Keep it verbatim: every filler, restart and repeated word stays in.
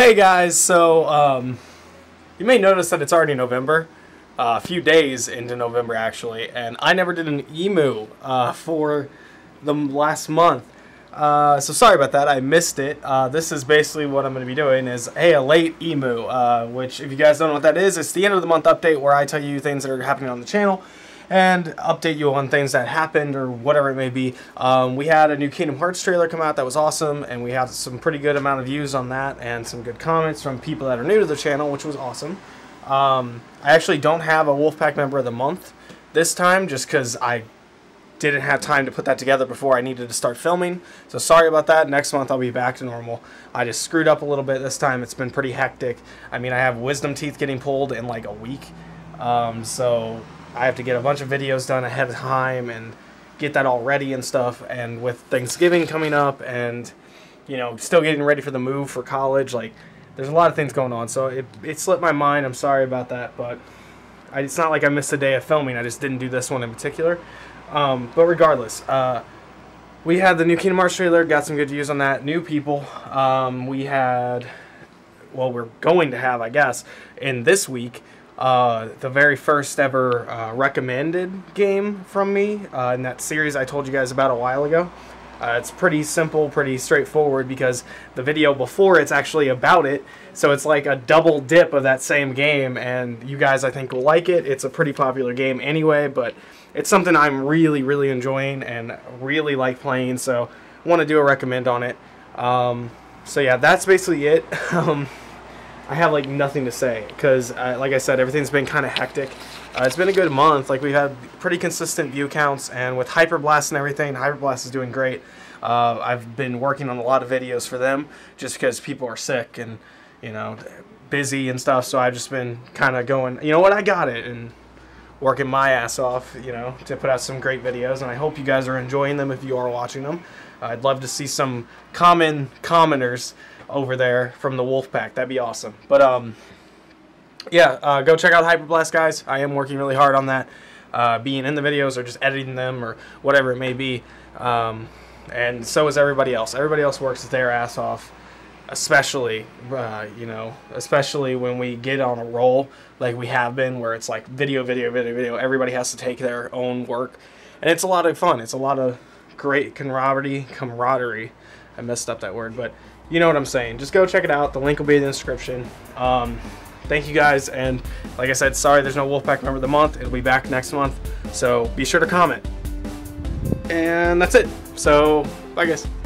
Hey guys, so um, you may notice that it's already November, uh, a few days into November actually, and I never did an emu uh, for the last month, uh, so sorry about that, I missed it. Uh, this is basically what I'm going to be doing is, hey, a late emu, uh, which if you guys don't know what that is, it's the end of the month update where I tell you things that are happening on the channel and update you on things that happened or whatever it may be. Um, we had a new Kingdom Hearts trailer come out that was awesome, and we had some pretty good amount of views on that and some good comments from people that are new to the channel, which was awesome. Um, I actually don't have a Wolfpack member of the month this time just because I didn't have time to put that together before I needed to start filming. So sorry about that. Next month I'll be back to normal. I just screwed up a little bit this time. It's been pretty hectic. I mean, I have wisdom teeth getting pulled in like a week. Um, so... I have to get a bunch of videos done ahead of time and get that all ready and stuff, and with Thanksgiving coming up and, you know, still getting ready for the move for college, like, there's a lot of things going on, so it, it slipped my mind. I'm sorry about that, but I, it's not like I missed a day of filming. I just didn't do this one in particular, um, but regardless, uh, we had the new Kingdom Hearts trailer, got some good views on that, new people, um, we had, well, we're going to have, I guess, in this week, Uh, the very first ever uh, recommended game from me uh, in that series I told you guys about a while ago. Uh, it's pretty simple, pretty straightforward, because the video before it's actually about it, so it's like a double dip of that same game, and you guys I think will like it. It's a pretty popular game anyway, but it's something I'm really, really enjoying and really like playing, so I want to do a recommend on it. Um, so yeah, that's basically it. um, I have like nothing to say because, uh, like I said, everything's been kind of hectic. Uh, it's been a good month. Like, we've had pretty consistent view counts, and with Hyperblast and everything, Hyperblast is doing great. Uh, I've been working on a lot of videos for them just because people are sick and, you know, busy and stuff. So I've just been kind of going, you know what, I got it, and working my ass off, you know, to put out some great videos. And I hope you guys are enjoying them if you are watching them. Uh, I'd love to see some common commenters over there from the Wolfpack. That'd be awesome. But um yeah, uh go check out Hyperblast, guys. I am working really hard on that, uh being in the videos or just editing them or whatever it may be, um and so is everybody else. Everybody else works their ass off, especially uh you know, especially when we get on a roll like we have been, where it's like video video video video. Everybody has to take their own work, and it's a lot of fun. It's a lot of great camaraderie camaraderie I messed up that word, but you know what I'm saying. Just go check it out. The link will be in the description. Um, thank you guys, and like I said, sorry there's no Wolfpack member of the month. It'll be back next month, so be sure to comment. And that's it. So, bye guys.